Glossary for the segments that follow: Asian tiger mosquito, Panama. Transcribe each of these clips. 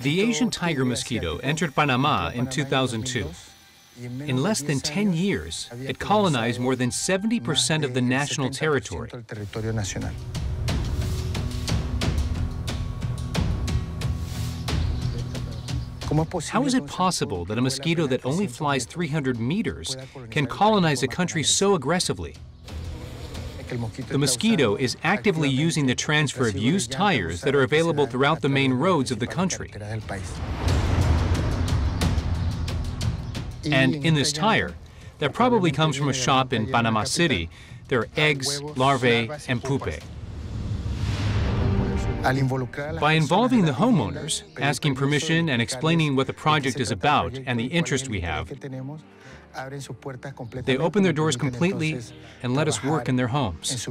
The Asian tiger mosquito entered Panama in 2002. In less than 10 years, it colonized more than 70% of the national territory. How is it possible that a mosquito that only flies 300 meters can colonize a country so aggressively? The mosquito is actively using the transfer of used tires that are available throughout the main roads of the country. And in this tire, that probably comes from a shop in Panama City, there are eggs, larvae, and pupae. By involving the homeowners, asking permission and explaining what the project is about and the interest we have, they open their doors completely and let us work in their homes.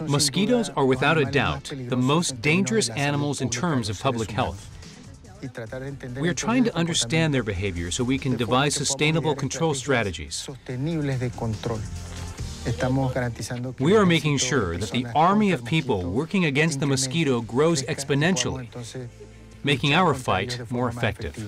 Mosquitoes are without a doubt the most dangerous animals in terms of public health. We are trying to understand their behavior so we can devise sustainable control strategies. We are making sure that the army of people working against the mosquito grows exponentially, making our fight more effective.